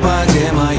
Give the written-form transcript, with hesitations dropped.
Pajama.